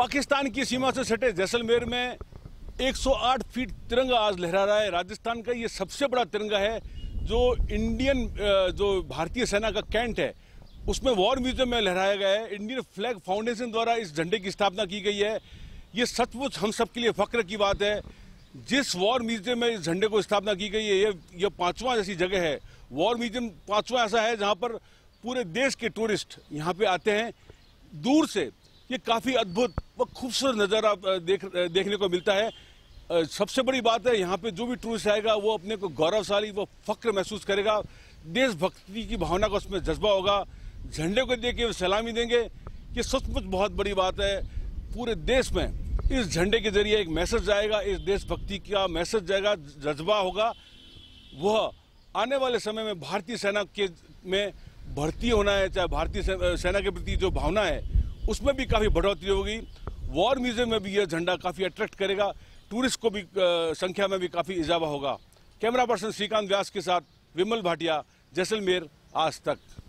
पाकिस्तान की सीमा से सटे जैसलमेर में 108 फीट तिरंगा आज लहरा रहा है। राजस्थान का ये सबसे बड़ा तिरंगा है जो भारतीय सेना का कैंट है उसमें वॉर म्यूजियम में लहराया गया है। इंडियन फ्लैग फाउंडेशन द्वारा इस झंडे की स्थापना की गई है। ये सचमुच हम सब के लिए फक्र की बात है। जिस वॉर म्यूजियम में इस झंडे को स्थापना की गई है ये पांचवा ऐसी जगह है। वॉर म्यूजियम पांचवा ऐसा है जहाँ पर पूरे देश के टूरिस्ट यहाँ पे आते हैं। दूर से ये काफ़ी अद्भुत व खूबसूरत नज़ारा देखने को मिलता है। सबसे बड़ी बात है यहाँ पे जो भी टूरिस्ट आएगा वो अपने को गौरवशाली व फक्र महसूस करेगा। देशभक्ति की भावना का उसमें जज्बा होगा। झंडे को देख के वो सलामी देंगे। ये सचमुच बहुत बड़ी बात है। पूरे देश में इस झंडे के जरिए एक मैसेज जाएगा, इस देशभक्ति का मैसेज जाएगा, जज्बा होगा। वह आने वाले समय में भारतीय सेना के में भर्ती होना है, चाहे भारतीय सेना के प्रति जो भावना है उसमें भी काफ़ी बढ़ोतरी होगी। वॉर म्यूजियम में भी यह झंडा काफ़ी अट्रैक्ट करेगा। टूरिस्ट को भी संख्या में भी काफ़ी इजाफा होगा। कैमरा पर्सन श्रीकांत व्यास के साथ विमल भाटिया, जैसलमेर, आज तक।